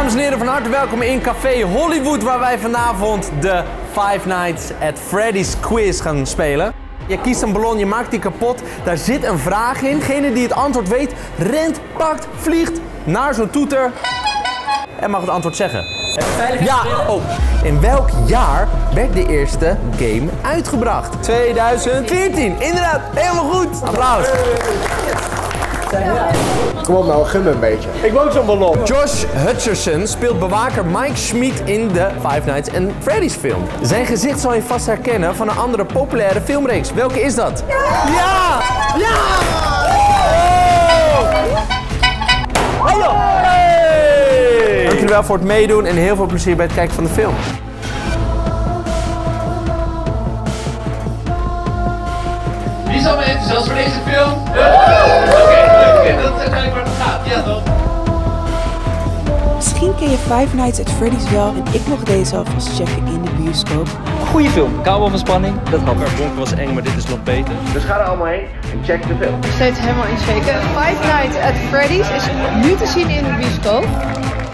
Dames en heren, van harte welkom in Café Hollywood, waar wij vanavond de Five Nights at Freddy's quiz gaan spelen. Je kiest een ballon, je maakt die kapot, daar zit een vraag in. Degene die het antwoord weet, rent, pakt, vliegt naar zo'n toeter en mag het antwoord zeggen. Ja! Oh. In welk jaar werd de eerste game uitgebracht? 2014, inderdaad, helemaal goed! Applaus! Kom op nou, gum een beetje. Ik wil ook zo'n ballon. Josh Hutcherson speelt bewaker Mike Schmid in de Five Nights at Freddy's film. Zijn gezicht zal je vast herkennen van een andere populaire filmreeks. Welke is dat? Ja! Ja! Ja! Oh! Hallo! Hey! Dankjewel voor het meedoen en heel veel plezier bij het kijken van de film. Wie zal me enthousiast voor deze film? Misschien ken je Five Nights at Freddy's wel en ik mocht deze alvast checken in de bioscoop. Goeie film, kabel van spanning, dat had. Bonk was eng, maar dit is nog beter. Dus ga er allemaal heen en check de film. Nog steeds helemaal in shaken. Five Nights at Freddy's is nu te zien in de bioscoop.